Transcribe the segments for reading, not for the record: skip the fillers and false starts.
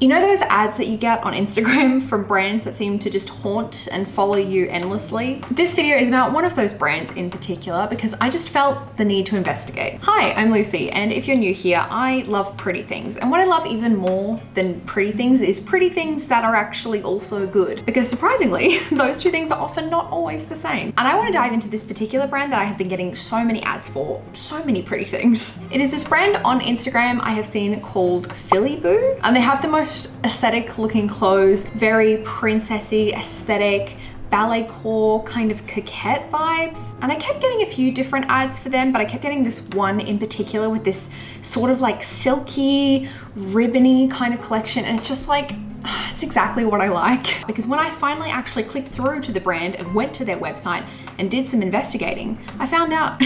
You know those ads that you get on Instagram from brands that seem to just haunt and follow you endlessly? This video is about one of those brands in particular because I just felt the need to investigate. Hi, I'm Lucy, and if you're new here, I love pretty things. And what I love even more than pretty things is pretty things that are actually also good. Because surprisingly, those two things are often not always the same. And I want to dive into this particular brand that I have been getting so many ads for, so many pretty things. It is this brand on Instagram I have seen called Fillyboo, and they have the most aesthetic looking clothes, very princessy aesthetic, ballet core kind of coquette vibes. And I kept getting a few different ads for them, but I kept getting this one in particular with this sort of like silky, ribbony kind of collection. And it's just like, it's exactly what I like. Because when I finally actually clicked through to the brand and went to their website and did some investigating, I found out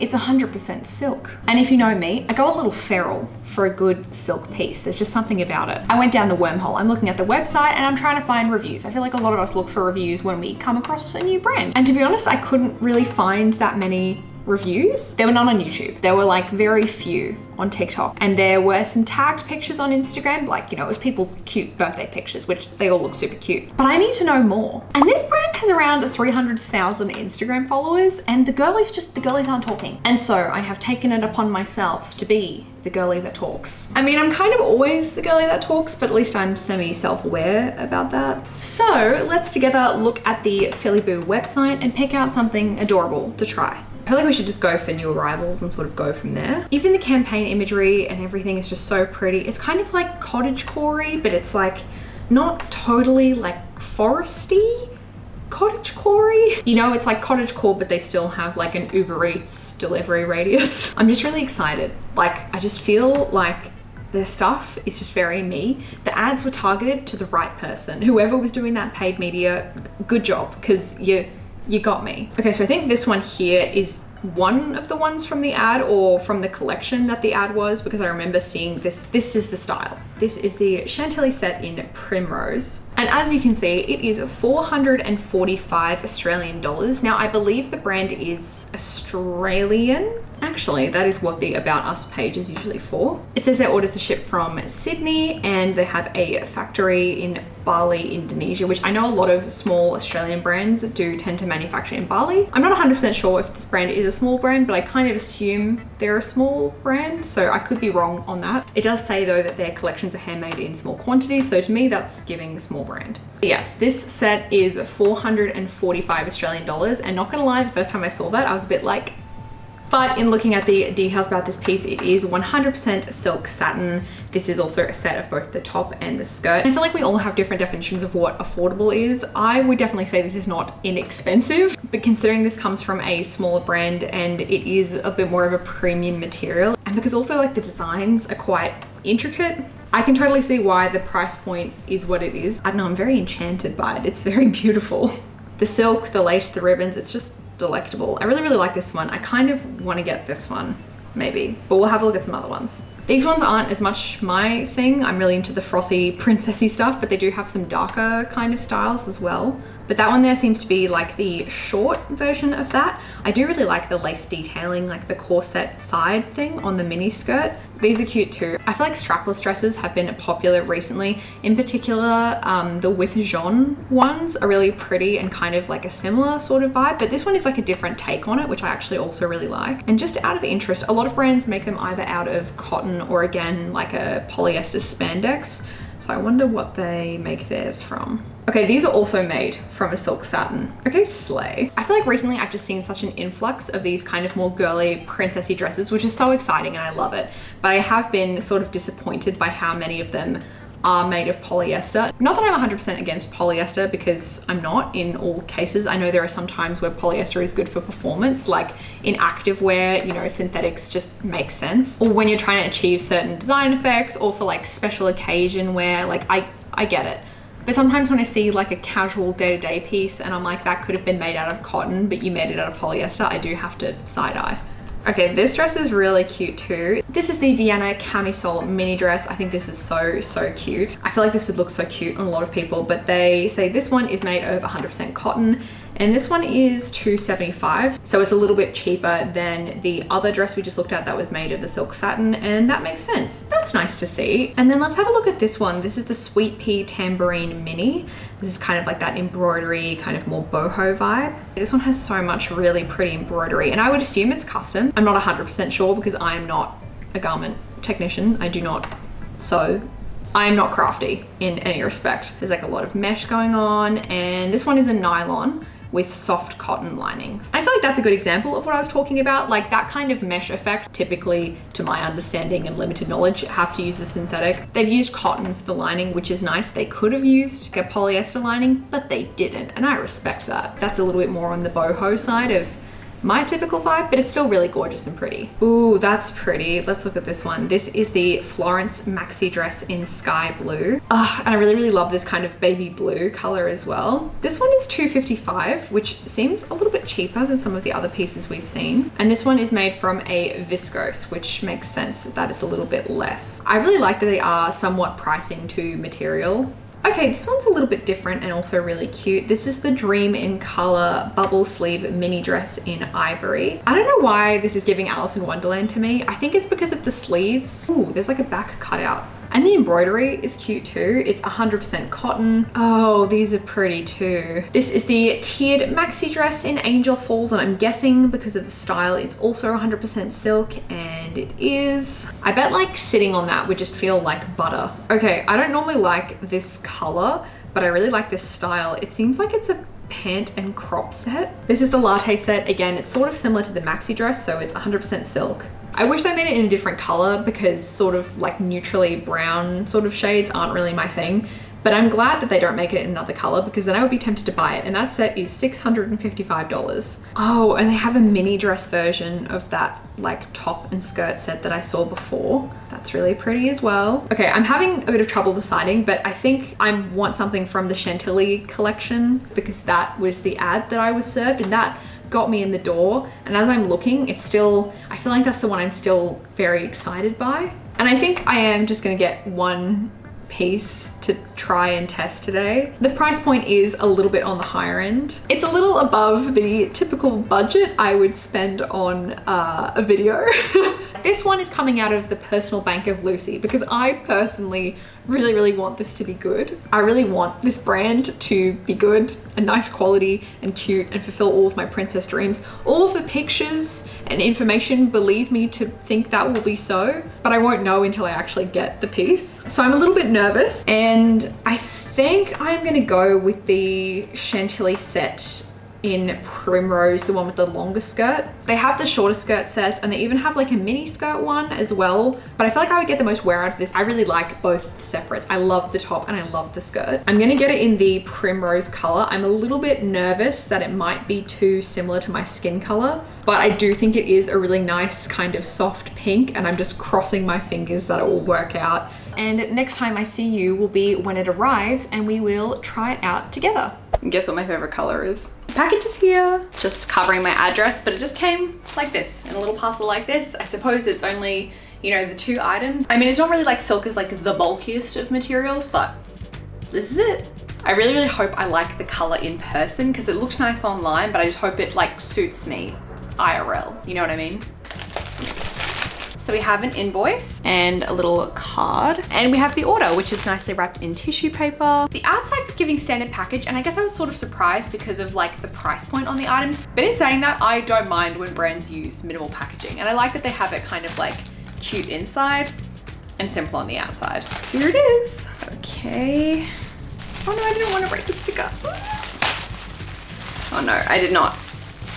it's 100% silk. And if you know me, I go a little feral for a good silk piece. There's just something about it. I went down the wormhole. I'm looking at the website and I'm trying to find reviews. I feel like a lot of us look for reviews when we come across a new brand. And to be honest, I couldn't really find that many reviews. There were none on YouTube. There were like very few on TikTok. And there were some tagged pictures on Instagram, like, you know, it was people's cute birthday pictures, which they all look super cute. But I need to know more. And this brand has around 300,000 Instagram followers, and the girlies aren't talking. And so I have taken it upon myself to be the girly that talks. I mean, I'm kind of always the girly that talks, but at least I'm semi-self-aware about that. So let's together look at the Fillyboo website and pick out something adorable to try. I feel like we should just go for new arrivals and sort of go from there. Even the campaign imagery and everything is just so pretty. It's kind of like cottagecore-y, but it's like not totally like foresty cottagecore-y. You know, it's like cottagecore, but they still have like an Uber Eats delivery radius. I'm just really excited. Like, I just feel like their stuff is just very me. The ads were targeted to the right person. Whoever was doing that paid media, good job, because you got me. Okay, so I think this one here is one of the ones from the ad or from the collection that the ad was, because I remember seeing this. This is the style. This is the Chantilly set in Primrose. And as you can see, it is 445 Australian dollars. Now, I believe the brand is Australian. Actually, that is what the About Us page is usually for. It says their orders are shipped from Sydney and they have a factory in Bali, Indonesia, which I know a lot of small Australian brands do tend to manufacture in Bali. I'm not 100% sure if this brand is a small brand, but I kind of assume they're a small brand, so I could be wrong on that. It does say though that their collections are handmade in small quantities, so to me that's giving small brand. But yes, this set is 445 Australian dollars, and not gonna lie, the first time I saw that I was a bit like, but in looking at the details about this piece, it is 100% silk satin. This is also a set of both the top and the skirt. I feel like we all have different definitions of what affordable is. I would definitely say this is not inexpensive, but considering this comes from a smaller brand and it is a bit more of a premium material, and because also like the designs are quite intricate, I can totally see why the price point is what it is. I don't know, I'm very enchanted by it. It's very beautiful. The silk, the lace, the ribbons, it's just delectable. I really, really like this one. I kind of want to get this one, maybe, but we'll have a look at some other ones. These ones aren't as much my thing. I'm really into the frothy, princessy stuff, but they do have some darker kind of styles as well. But that one there seems to be like the short version of that. I do really like the lace detailing, like the corset side thing on the mini skirt. These are cute too. I feel like strapless dresses have been popular recently. In particular, the with Jean ones are really pretty and kind of like a similar sort of vibe, but this one is like a different take on it, which I actually also really like. And just out of interest, a lot of brands make them either out of cotton or again, like a polyester spandex. So I wonder what they make theirs from. Okay, these are also made from a silk satin. Okay, slay. I feel like recently I've just seen such an influx of these kind of more girly, princessy dresses, which is so exciting and I love it. But I have been sort of disappointed by how many of them are made of polyester. Not that I'm 100% against polyester, because I'm not in all cases. I know there are some times where polyester is good for performance, like in activewear, you know, synthetics just make sense. Or when you're trying to achieve certain design effects or for like special occasion wear, like I get it. But sometimes when I see like a casual day-to-day piece and I'm like, that could have been made out of cotton, but you made it out of polyester, I do have to side-eye. Okay, this dress is really cute too. This is the Vienna camisole mini dress. I think this is so, so cute. I feel like this would look so cute on a lot of people, but they say this one is made of 100% cotton and this one is $275, so it's a little bit cheaper than the other dress we just looked at that was made of a silk satin, and that makes sense. That's nice to see. And then let's have a look at this one. This is the Sweet Pea Tambourine Mini. This is kind of like that embroidery, kind of more boho vibe. This one has so much really pretty embroidery, and I would assume it's custom. I'm not 100% sure because I am not a garment technician. I do not sew. I am not crafty in any respect. There's like a lot of mesh going on, and this one is a nylon with soft cotton lining. I feel like that's a good example of what I was talking about, like that kind of mesh effect. Typically, to my understanding and limited knowledge, have to use a synthetic. They've used cotton for the lining, which is nice. They could have used like a polyester lining, but they didn't, and I respect that. That's a little bit more on the boho side of my typical vibe, but it's still really gorgeous and pretty. Ooh, that's pretty. Let's look at this one. This is the Florence maxi dress in sky blue. Ah, and I really, really love this kind of baby blue color as well. This one is $255, which seems a little bit cheaper than some of the other pieces we've seen. And this one is made from a viscose, which makes sense that it's a little bit less. I really like that they are somewhat pricing to material. Okay, this one's a little bit different and also really cute. This is the Dream in Color bubble sleeve mini dress in ivory. I don't know why this is giving Alice in Wonderland to me. I think it's because of the sleeves. Ooh, there's like a back cutout. And the embroidery is cute too. It's 100% cotton. Oh, these are pretty too. This is the tiered maxi dress in Angel Falls, and I'm guessing because of the style, it's also 100% silk, and it is. I bet like sitting on that would just feel like butter. Okay, I don't normally like this color, but I really like this style. It seems like it's a pant and crop set. This is the latte set. Again, it's sort of similar to the maxi dress, so it's 100% silk. I wish they made it in a different color because sort of like neutrally brown sort of shades aren't really my thing, but I'm glad that they don't make it in another color because then I would be tempted to buy it. And that set is $655. Oh, and they have a mini dress version of that like top and skirt set that I saw before. That's really pretty as well. Okay, I'm having a bit of trouble deciding, but I think I want something from the Chantilly collection because that was the ad that I was served, and that got me in the door. And as I'm looking, it's still, I feel like that's the one I'm still very excited by. And I think I am just gonna get one piece to try and test today. The price point is a little bit on the higher end. It's a little above the typical budget I would spend on a video. This one is coming out of the personal bank of Lucy because I personally really, really want this to be good. I really want this brand to be good and nice quality and cute and fulfill all of my princess dreams. All of the pictures and information believe me to think that will be so, but I won't know until I actually get the piece. So I'm a little bit nervous, and I think I'm gonna go with the Chantilly set in Primrose, the one with the longer skirt. They have the shorter skirt sets, and they even have like a mini skirt one as well, but I feel like I would get the most wear out of this. I really like both separates. I love the top and I love the skirt. I'm gonna get it in the Primrose color. I'm a little bit nervous that it might be too similar to my skin color, but I do think it is a really nice kind of soft pink, and I'm just crossing my fingers that it will work out. And next time I see you will be when it arrives, and we will try it out together. And guess what my favorite color is? Package is here. Just covering my address, but it just came like this, in a little parcel like this. I suppose it's only, you know, the two items. I mean, it's not really like silk is like the bulkiest of materials, but this is it. I really, really hope I like the color in person because it looked nice online, but I just hope it like suits me IRL. You know what I mean? So we have an invoice and a little card, and we have the order, which is nicely wrapped in tissue paper. The outside was giving standard package, and I guess I was sort of surprised because of like the price point on the items. But in saying that, I don't mind when brands use minimal packaging, and I like that they have it kind of like cute inside and simple on the outside. Here it is. Okay. Oh no, I didn't want to break the sticker. Oh no, I did not.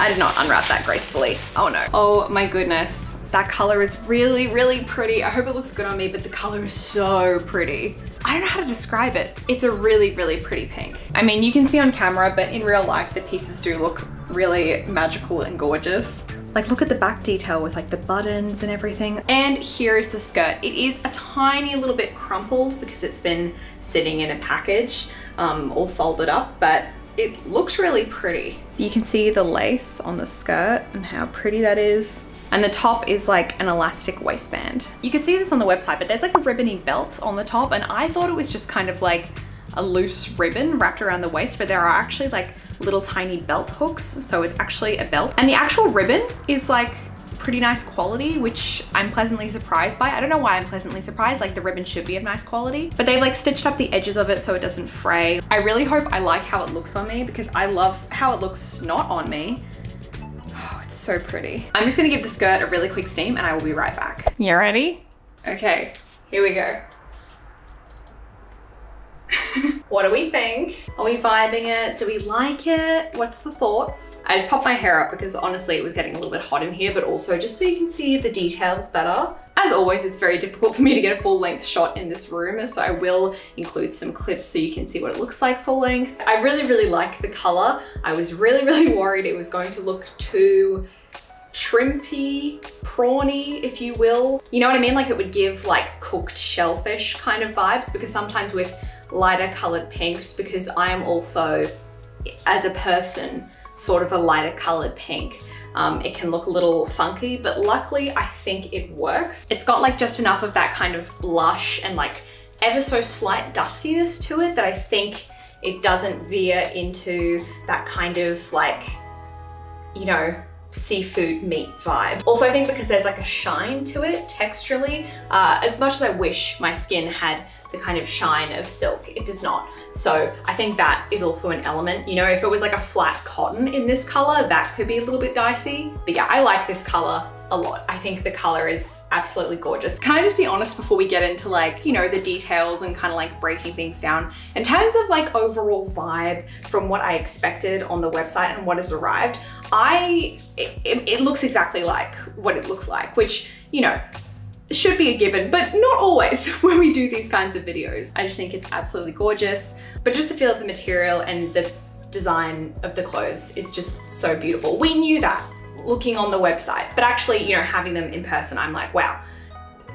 I did not unwrap that gracefully. Oh no. Oh my goodness. That color is really, really pretty. I hope it looks good on me, but the color is so pretty. I don't know how to describe it. It's a really, really pretty pink. I mean, you can see on camera, but in real life, the pieces do look really magical and gorgeous. Like look at the back detail with like the buttons and everything. And here is the skirt. It is a tiny little bit crumpled because it's been sitting in a package, all folded up, but it looks really pretty. You can see the lace on the skirt and how pretty that is. And the top is like an elastic waistband. You could see this on the website, but there's like a ribbony belt on the top, and I thought it was just kind of like a loose ribbon wrapped around the waist, but there are actually like little tiny belt hooks, so it's actually a belt. And the actual ribbon is like pretty nice quality, which I'm pleasantly surprised by. I don't know why I'm pleasantly surprised, like the ribbon should be of nice quality, but they've like stitched up the edges of it so it doesn't fray. I really hope I like how it looks on me, because I love how it looks not on me. Oh, it's so pretty. I'm just gonna give the skirt a really quick steam and I will be right back. You ready? Okay, here we go. What do we think? Are we vibing it? Do we like it? What's the thoughts? I just popped my hair up because honestly it was getting a little bit hot in here, but also just so you can see the details better. As always, it's very difficult for me to get a full length shot in this room, so I will include some clips so you can see what it looks like full length. I really, really like the color. I was really, really worried it was going to look too shrimpy, prawny, if you will. You know what I mean? Like it would give like cooked shellfish kind of vibes, because sometimes with lighter colored pinks, because I am also, as a person, sort of a lighter colored pink. It can look a little funky, but luckily I think it works. It's got like just enough of that kind of blush and like ever so slight dustiness to it that I think it doesn't veer into that kind of like, you know, seafood meat vibe. Also, I think because there's like a shine to it texturally, as much as I wish my skin had the kind of shine of silk, it does not. So I think that is also an element. You know, if it was like a flat cotton in this color, that could be a little bit dicey. But yeah, I like this color a lot. I think the color is absolutely gorgeous. Can I just be honest before we get into like, you know, the details and kind of like breaking things down? In terms of like overall vibe from what I expected on the website and what has arrived, it looks exactly like what it looked like, which, you know, should be a given, but not always when we do these kinds of videos. I just think it's absolutely gorgeous, but just the feel of the material and the design of the clothes is just so beautiful. We knew that looking on the website, but actually, you know, having them in person, I'm like, wow,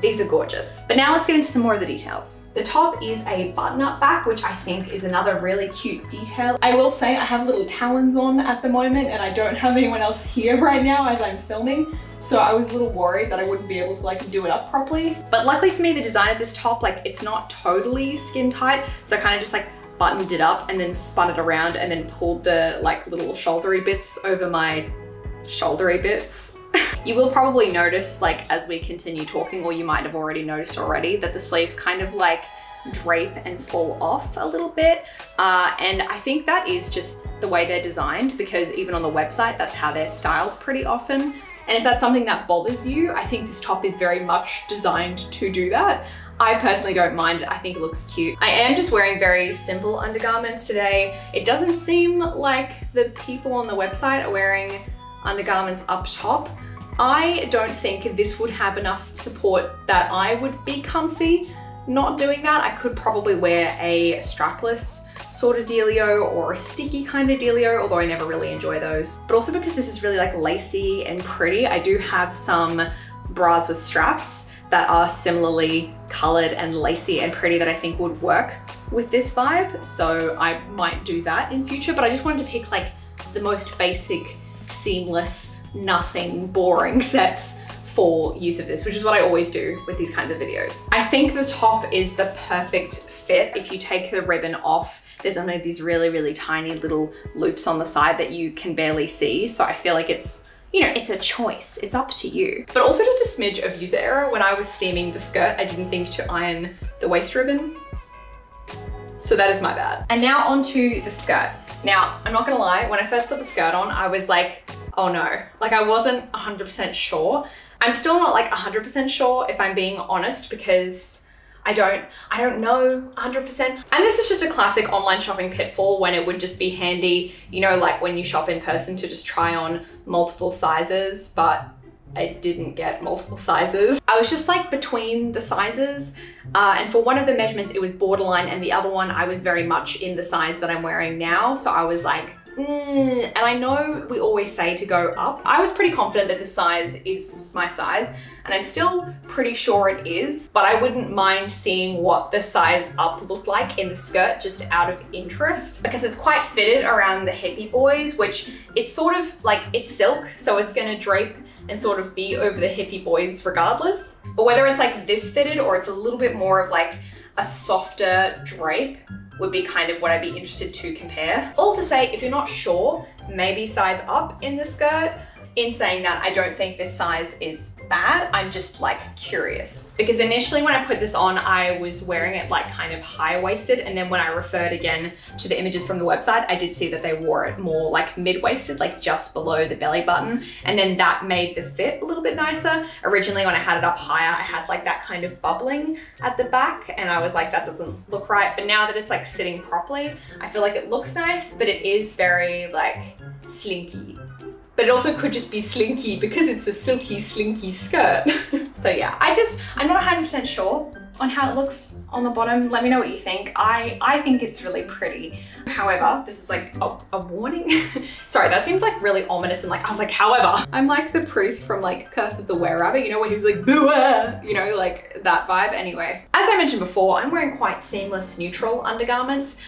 these are gorgeous. But now let's get into some more of the details. The top is a button-up back, which I think is another really cute detail. I will say I have little talons on at the moment and I don't have anyone else here right now as I'm filming. So I was a little worried that I wouldn't be able to like do it up properly. But luckily for me, the design of this top, like it's not totally skin tight. So I kind of just like buttoned it up and then spun it around and then pulled the like little shouldery bits over my shouldery bits. You will probably notice, like as we continue talking, or you might have already noticed already, that the sleeves kind of like drape and fall off a little bit. And I think that is just the way they're designed, because even on the website, that's how they're styled pretty often. And if that's something that bothers you, I think this top is very much designed to do that. I personally don't mind it. I think it looks cute. I am just wearing very simple undergarments today. It doesn't seem like the people on the website are wearing undergarments up top. I don't think this would have enough support that I would be comfy not doing that. I could probably wear a strapless sort of dealio or a sticky kind of dealio, although I never really enjoy those. But also because this is really like lacy and pretty, I do have some bras with straps that are similarly colored and lacy and pretty that I think would work with this vibe. So I might do that in future, but I just wanted to pick like the most basic, seamless, nothing boring sets for use of this, which is what I always do with these kinds of videos. I think the top is the perfect fit. If you take the ribbon off, there's only these really, really tiny little loops on the side that you can barely see. So I feel like it's, you know, it's a choice, it's up to you. But also just a smidge of user error. When I was steaming the skirt, I didn't think to iron the waist ribbon. So that is my bad. And now onto the skirt. Now, I'm not gonna lie, when I first put the skirt on, I was like, oh no, like I wasn't 100% sure. I'm still not like 100% sure, if I'm being honest, because I don't know 100%. And this is just a classic online shopping pitfall when it would just be handy, you know, like when you shop in person to just try on multiple sizes, but I didn't get multiple sizes. I was just like between the sizes, and for one of the measurements it was borderline, and the other one I was very much in the size that I'm wearing now. So I was like, and I know we always say to go up. I was pretty confident that the size is my size, and I'm still pretty sure it is, but I wouldn't mind seeing what the size up looked like in the skirt just out of interest, because it's quite fitted around the hippie boys, which it's sort of like, it's silk, so it's gonna drape and sort of be over the hippie boys regardless. But whether it's like this fitted or it's a little bit more of like a softer drape, would be kind of what I'd be interested to compare. All to say, if you're not sure, maybe size up in the skirt. In saying that, I don't think this size is bad. I'm just like curious. Because initially when I put this on, I was wearing it like kind of high-waisted. And then when I referred again to the images from the website, I did see that they wore it more like mid-waisted, like just below the belly button. And then that made the fit a little bit nicer. Originally when I had it up higher, I had like that kind of bubbling at the back. And I was like, that doesn't look right. But now that it's like sitting properly, I feel like it looks nice, but it is very like slinky. But it also could just be slinky because it's a silky, slinky skirt. So yeah, I'm not 100% sure on how it looks on the bottom. Let me know what you think. I think it's really pretty. However, this is like a warning. Sorry, that seems like really ominous and like, I was like, however. I'm like the priest from like Curse of the Were-Rabbit, you know, when he's like, boo-ah, you know, like that vibe. Anyway, as I mentioned before, I'm wearing quite seamless neutral undergarments.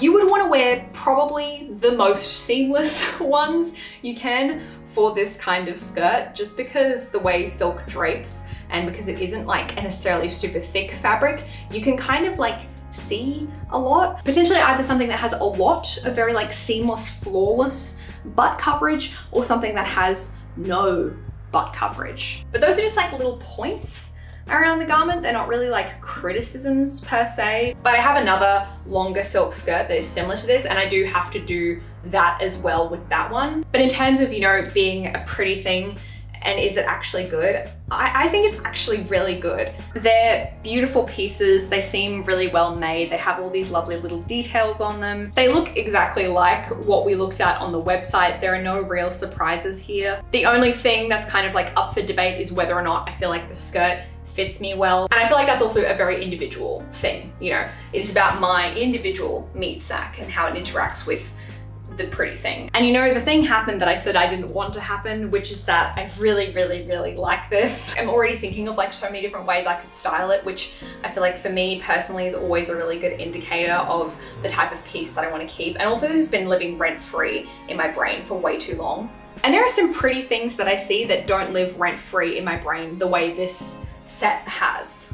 You would wanna wear probably the most seamless ones you can for this kind of skirt, just because the way silk drapes and because it isn't like necessarily super thick fabric, you can kind of like see a lot. Potentially either something that has a lot of very like seamless, flawless butt coverage, or something that has no butt coverage. But those are just like little points around the garment. They're not really like criticisms per se, but I have another longer silk skirt that is similar to this, and I do have to do that as well with that one. But in terms of, you know, being a pretty thing, and is it actually good? I think it's actually really good. They're beautiful pieces. They seem really well made. They have all these lovely little details on them. They look exactly like what we looked at on the website. There are no real surprises here. The only thing that's kind of like up for debate is whether or not I feel like the skirt fits me well. And I feel like that's also a very individual thing. You know, it's about my individual meat sack and how it interacts with the pretty thing. And you know, the thing happened that I said I didn't want to happen, which is that I really, really, really like this. I'm already thinking of like so many different ways I could style it, which I feel like for me personally is always a really good indicator of the type of piece that I want to keep. And also this has been living rent-free in my brain for way too long. And there are some pretty things that I see that don't live rent-free in my brain the way this set has.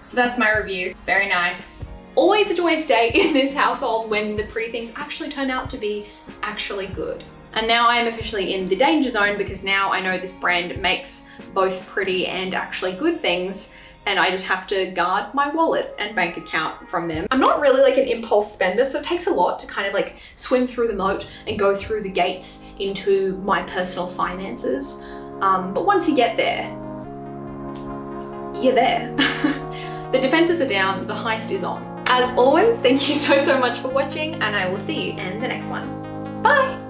So that's my review. It's very nice. Always a joyous day in this household when the pretty things actually turn out to be actually good. And now I am officially in the danger zone because now I know this brand makes both pretty and actually good things, and I just have to guard my wallet and bank account from them. I'm not really like an impulse spender, so it takes a lot to kind of like swim through the moat and go through the gates into my personal finances. But once you get there, you're there. The defenses are down, the heist is on. As always, thank you so much for watching, and I will see you in the next one. Bye!